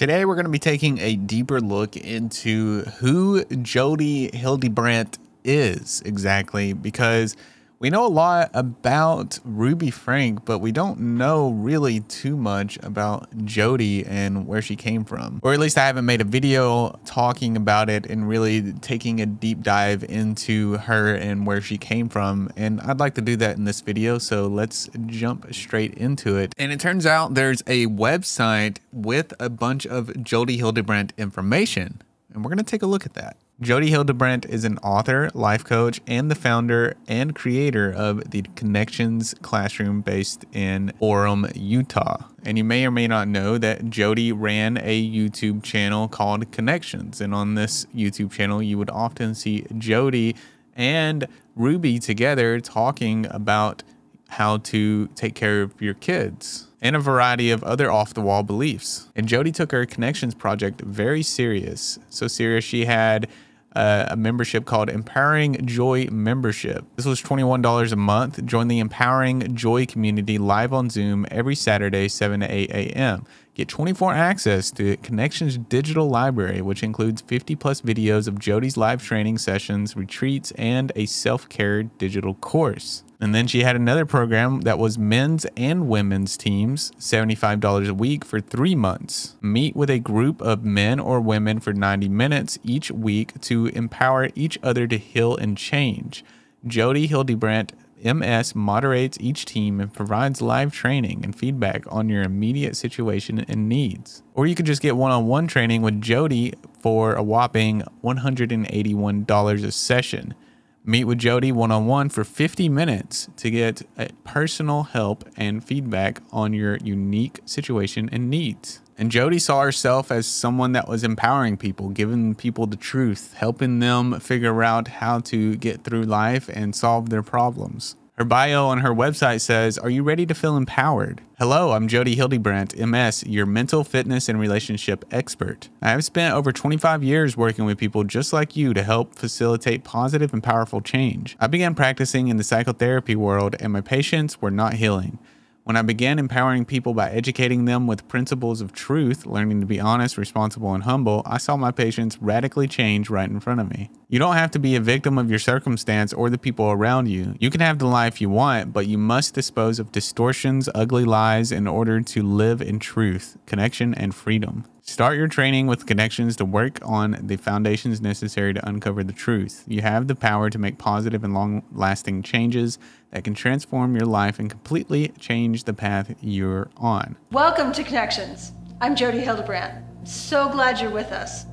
Today, we're going to be taking a deeper look into who Jodi Hildebrandt is exactly, because we know a lot about Ruby Franke, but we don't know really too much about Jodi and where she came from. Or at least I haven't made a video talking about it and really taking a deep dive into her and where she came from. And I'd like to do that in this video, so let's jump straight into it. And it turns out there's a website with a bunch of Jodi Hildebrandt information, and we're gonna take a look at that. Jodi Hildebrandt is an author, life coach, and the founder and creator of the Connections Classroom based in Orem, Utah. And you may or may not know that Jodi ran a YouTube channel called Connections. And on this YouTube channel, you would often see Jodi and Ruby together talking about how to take care of your kids and a variety of other off-the-wall beliefs. And Jodi took her Connections project very serious. So serious, she had a membership called Empowering Joy membership. This was $21 a month. Join the Empowering Joy community live on Zoom every Saturday, 7 to 8 a.m. Get 24-hour access to Connections digital library, which includes 50-plus videos of Jodi's live training sessions, retreats, and a self-care digital course. And then she had another program that was men's and women's teams, $75 a week for 3 months. Meet with a group of men or women for 90 minutes each week to empower each other to heal and change. Jodi Hildebrandt, MS, moderates each team and provides live training and feedback on your immediate situation and needs. Or you could just get one-on-one training with Jodi for a whopping $181 a session. Meet with Jodi one-on-one for 50 minutes to get personal help and feedback on your unique situation and needs. And Jodi saw herself as someone that was empowering people, giving people the truth, helping them figure out how to get through life and solve their problems. Her bio on her website says, "Are you ready to feel empowered? Hello, I'm Jodi Hildebrandt, MS, your mental fitness and relationship expert. I have spent over 25 years working with people just like you to help facilitate positive and powerful change. I began practicing in the psychotherapy world and my patients were not healing. When I began empowering people by educating them with principles of truth, learning to be honest, responsible, and humble, I saw my patients radically change right in front of me. You don't have to be a victim of your circumstance or the people around you. You can have the life you want, but you must dispose of distortions, ugly lies in order to live in truth, connection, and freedom. Start your training with Connections to work on the foundations necessary to uncover the truth. You have the power to make positive and long-lasting changes that can transform your life and completely change the path you're on." Welcome to Connections. I'm Jodi Hildebrandt. So glad you're with us.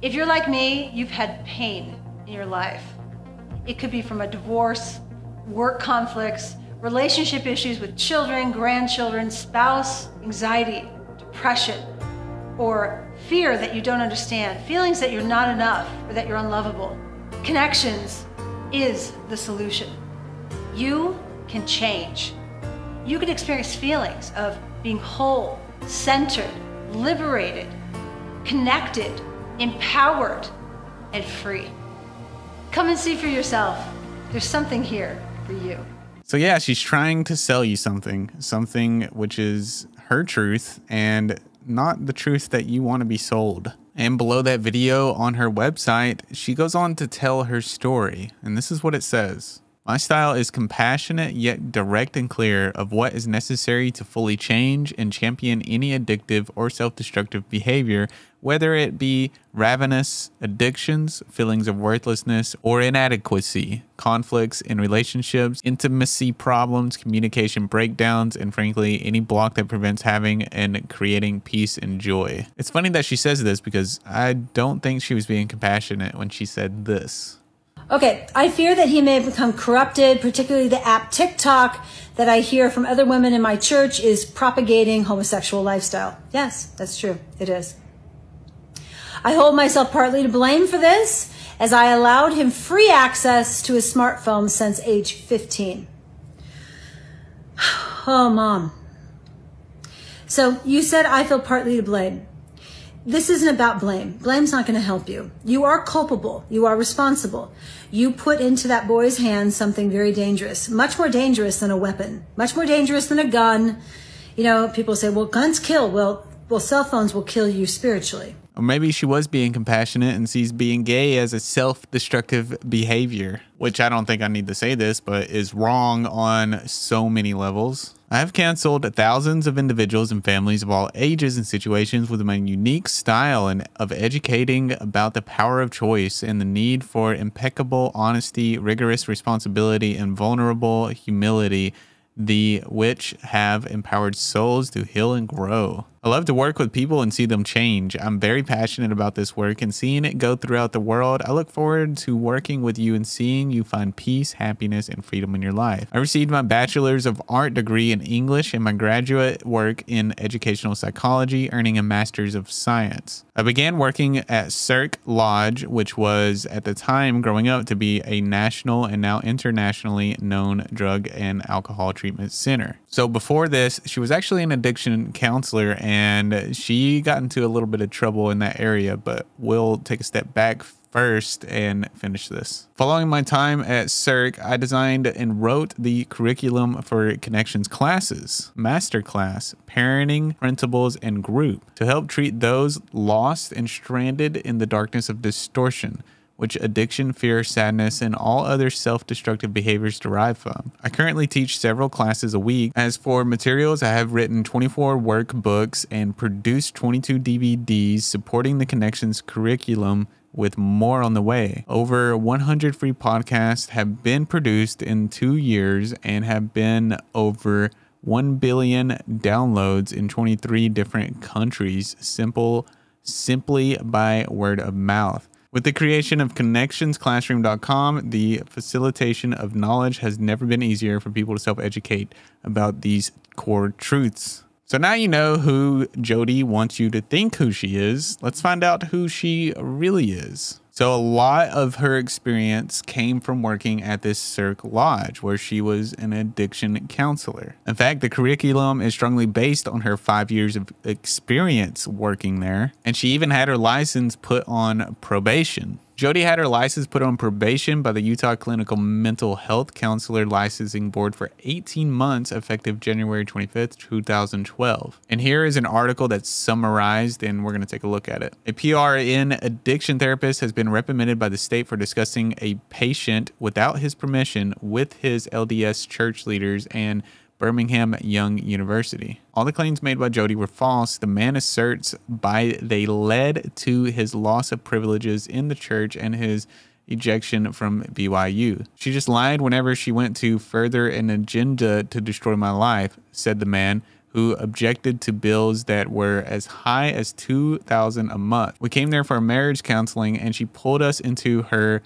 If you're like me, you've had pain in your life. It could be from a divorce, work conflicts, relationship issues with children, grandchildren, spouse, anxiety, depression, or fear that you don't understand, feelings that you're not enough or that you're unlovable. Connections is the solution. You can change. You can experience feelings of being whole, centered, liberated, connected, empowered, and free. Come and see for yourself. There's something here for you. So yeah, she's trying to sell you something which is her truth and not the truth that you want to be sold. And below that video on her website, she goes on to tell her story. And this is what it says. "My style is compassionate yet direct and clear of what is necessary to fully change and champion any addictive or self-destructive behavior, whether it be ravenous addictions, feelings of worthlessness or inadequacy, conflicts in relationships, intimacy problems, communication breakdowns, and frankly, any block that prevents having and creating peace and joy." It's funny that she says this because I don't think she was being compassionate when she said this. "Okay, I fear that he may have become corrupted, particularly the app TikTok that I hear from other women in my church is propagating homosexual lifestyle." Yes, that's true. It is. "I hold myself partly to blame for this, as I allowed him free access to his smartphone since age 15. Oh, Mom. So you said I feel partly to blame. This isn't about blame. Blame's not going to help you. You are culpable. You are responsible. You put into that boy's hands something very dangerous, much more dangerous than a weapon, much more dangerous than a gun. You know, people say, well, guns kill. Well, well, cell phones will kill you spiritually. Or maybe she was being compassionate and sees being gay as a self-destructive behavior, which I don't think I need to say this, but is wrong on so many levels. I have counseled thousands of individuals and families of all ages and situations with my unique style and of educating about the power of choice and the need for impeccable honesty, rigorous responsibility, and vulnerable humility, the which have empowered souls to heal and grow. I love to work with people and see them change. I'm very passionate about this work and seeing it go throughout the world. I look forward to working with you and seeing you find peace, happiness, and freedom in your life. I received my bachelor's of art degree in English and my graduate work in educational psychology, earning a master's of science. I began working at Cirque Lodge, which was at the time growing up to be a national and now internationally known drug and alcohol treatment center. So before this, she was actually an addiction counselor, and she got into a little bit of trouble in that area, but we'll take a step back first and finish this. Following my time at Cirque, I designed and wrote the curriculum for Connections classes, masterclass, parenting principles, and group to help treat those lost and stranded in the darkness of distortion, which addiction, fear, sadness, and all other self-destructive behaviors derive from. I currently teach several classes a week. As for materials, I have written 24 workbooks and produced 22 DVDs supporting the Connections curriculum, with more on the way. Over 100 free podcasts have been produced in 2 years and have been over 1 billion downloads in 23 different countries, simply by word of mouth. With the creation of ConnectionsClassroom.com, the facilitation of knowledge has never been easier for people to self-educate about these core truths. So now you know who Jodi wants you to think who she is. Let's find out who she really is. So a lot of her experience came from working at this Cirque Lodge, where she was an addiction counselor. In fact, the curriculum is strongly based on her 5 years of experience working there, and she even had her license put on probation. Jodi had her license put on probation by the Utah Clinical Mental Health Counselor Licensing Board for 18 months, effective January 25th, 2012. And here is an article that's summarized, and we're going to take a look at it. A PRN addiction therapist has been reprimanded by the state for discussing a patient without his permission with his LDS church leaders and Brigham Young University. All the claims made by Jodi were false. The man asserts they led to his loss of privileges in the church and his ejection from BYU. She just lied whenever she went to further an agenda to destroy my life, said the man, who objected to bills that were as high as $2,000 a month. We came there for marriage counseling, and she pulled us into her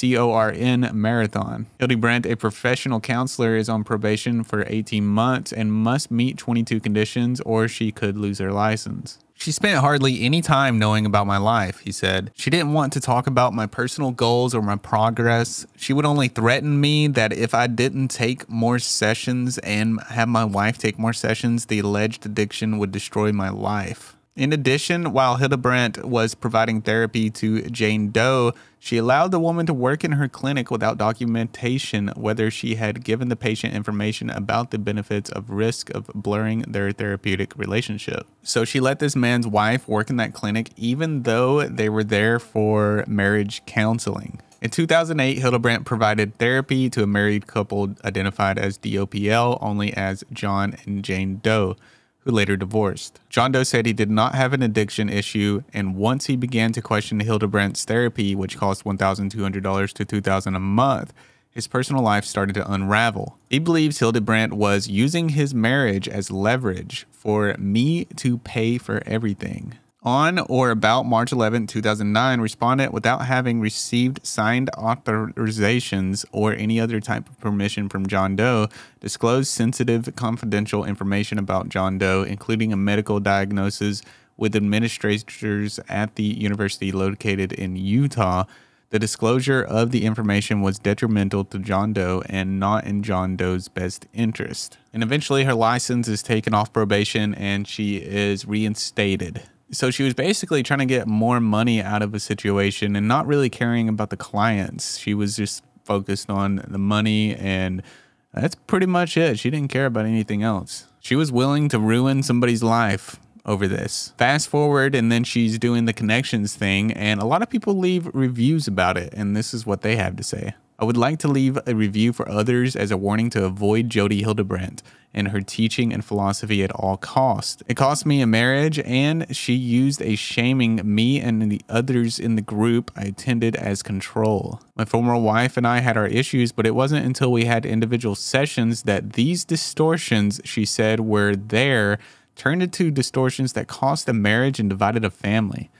CORN marathon. Hildebrandt, a professional counselor, is on probation for 18 months and must meet 22 conditions or she could lose her license. She spent hardly any time knowing about my life, he said. She didn't want to talk about my personal goals or my progress. She would only threaten me that if I didn't take more sessions and have my wife take more sessions, the alleged addiction would destroy my life. In addition, while Hildebrandt was providing therapy to Jane Doe, she allowed the woman to work in her clinic without documentation whether she had given the patient information about the benefits of risk of blurring their therapeutic relationship. So she let this man's wife work in that clinic even though they were there for marriage counseling. In 2008, Hildebrandt provided therapy to a married couple identified as DOPL only as John and Jane Doe, who later divorced. John Doe said he did not have an addiction issue, and once he began to question Hildebrandt's therapy, which cost $1,200 to $2,000 a month, his personal life started to unravel. He believes Hildebrandt was using his marriage as leverage for me to pay for everything. On or about March 11, 2009, respondent, without having received signed authorizations or any other type of permission from John Doe, disclosed sensitive, confidential information about John Doe, including a medical diagnosis with administrators at the university located in Utah. The disclosure of the information was detrimental to John Doe and not in John Doe's best interest. And eventually her license is taken off probation and she is reinstated. So she was basically trying to get more money out of a situation and not really caring about the clients. She was just focused on the money, and that's pretty much it. She didn't care about anything else. She was willing to ruin somebody's life over this. Fast forward, and then she's doing the Connections thing, and a lot of people leave reviews about it, and this is what they have to say. I would like to leave a review for others as a warning to avoid Jodi Hildebrandt and her teaching and philosophy at all costs. It cost me a marriage, and she used a shaming me and the others in the group I attended as control. My former wife and I had our issues, but it wasn't until we had individual sessions that these distortions, she said, were there, turned into distortions that cost a marriage and divided a family.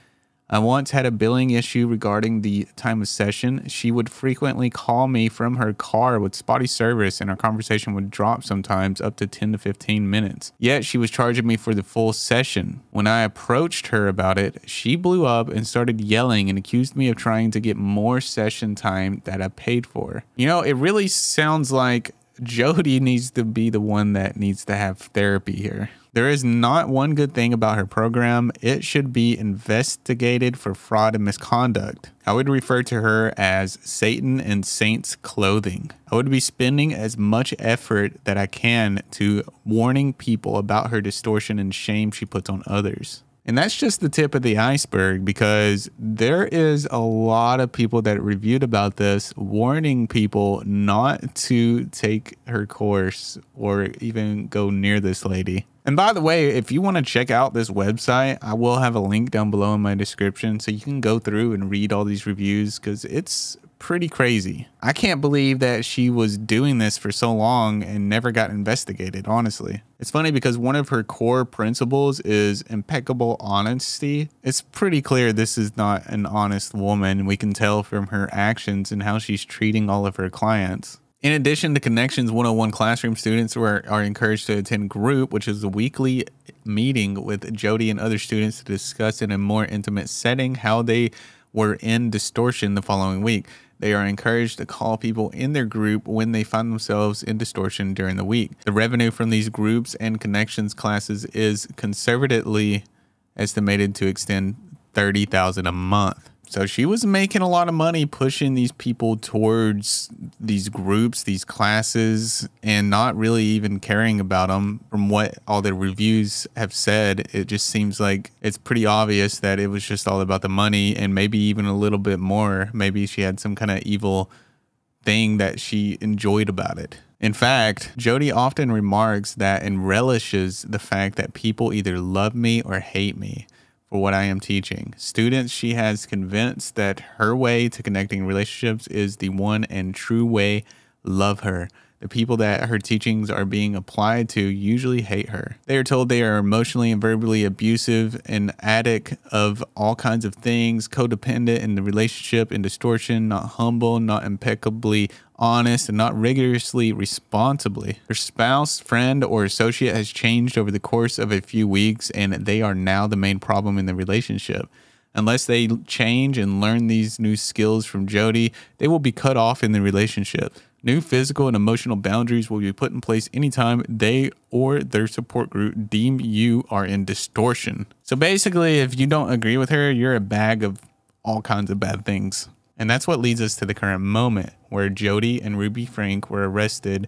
I once had a billing issue regarding the time of session. She would frequently call me from her car with spotty service, and our conversation would drop sometimes up to 10 to 15 minutes. Yet she was charging me for the full session. When I approached her about it, she blew up and started yelling and accused me of trying to get more session time that I paid for. You know, it really sounds like Jodi needs to be the one that needs to have therapy here. There is not one good thing about her program. It should be investigated for fraud and misconduct. I would refer to her as Satan in saints' clothing. I would be spending as much effort that I can to warning people about her distortion and shame she puts on others. And that's just the tip of the iceberg, because there is a lot of people that reviewed about this, warning people not to take her course or even go near this lady. And by the way, if you want to check out this website, I will have a link down below in my description so you can go through and read all these reviews, because it's pretty crazy. I can't believe that she was doing this for so long and never got investigated, honestly. It's funny because one of her core principles is impeccable honesty. It's pretty clear this is not an honest woman. We can tell from her actions and how she's treating all of her clients. In addition to Connections 101 Classroom, students are encouraged to attend group, which is a weekly meeting with Jodi and other students to discuss in a more intimate setting how they were in distortion the following week. They are encouraged to call people in their group when they find themselves in distortion during the week. The revenue from these groups and Connections classes is conservatively estimated to extend $30,000 a month. So she was making a lot of money pushing these people towards these groups, these classes, and not really even caring about them. From what all the reviews have said, it just seems like it's pretty obvious that it was just all about the money, and maybe even a little bit more. Maybe she had some kind of evil thing that she enjoyed about it. In fact, Jodi often remarks that and relishes the fact that people either love me or hate me for what I am teaching. Students she has convinced that her way to connecting relationships is the one and true way. Love her. The people that her teachings are being applied to usually hate her. They are told they are emotionally and verbally abusive, an addict of all kinds of things, codependent in the relationship, in distortion, not humble, not impeccably honest, and not rigorously responsibly. Her spouse, friend, or associate has changed over the course of a few weeks, and they are now the main problem in the relationship. Unless they change and learn these new skills from Jodi, they will be cut off in the relationship. New physical and emotional boundaries will be put in place anytime they or their support group deem you are in distortion. So basically, if you don't agree with her, you're a bag of all kinds of bad things. And that's what leads us to the current moment where Jodi and Ruby Franke were arrested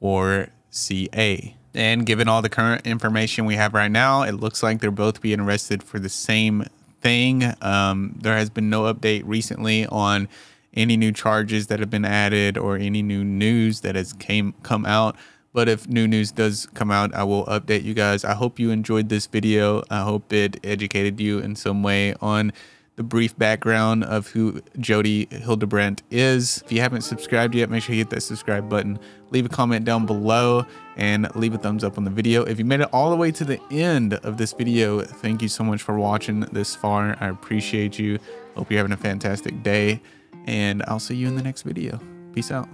for CA. And given all the current information we have right now, it looks like they're both being arrested for the same thing. There has been no update recently on any new charges that have been added or any new news that has come out. But if new news does come out, I will update you guys. I hope you enjoyed this video. I hope it educated you in some way on the brief background of who Jodi Hildebrandt is. If you haven't subscribed yet, make sure you hit that subscribe button. Leave a comment down below and leave a thumbs up on the video. If you made it all the way to the end of this video, thank you so much for watching this far. I appreciate you. Hope you're having a fantastic day. And I'll see you in the next video. Peace out.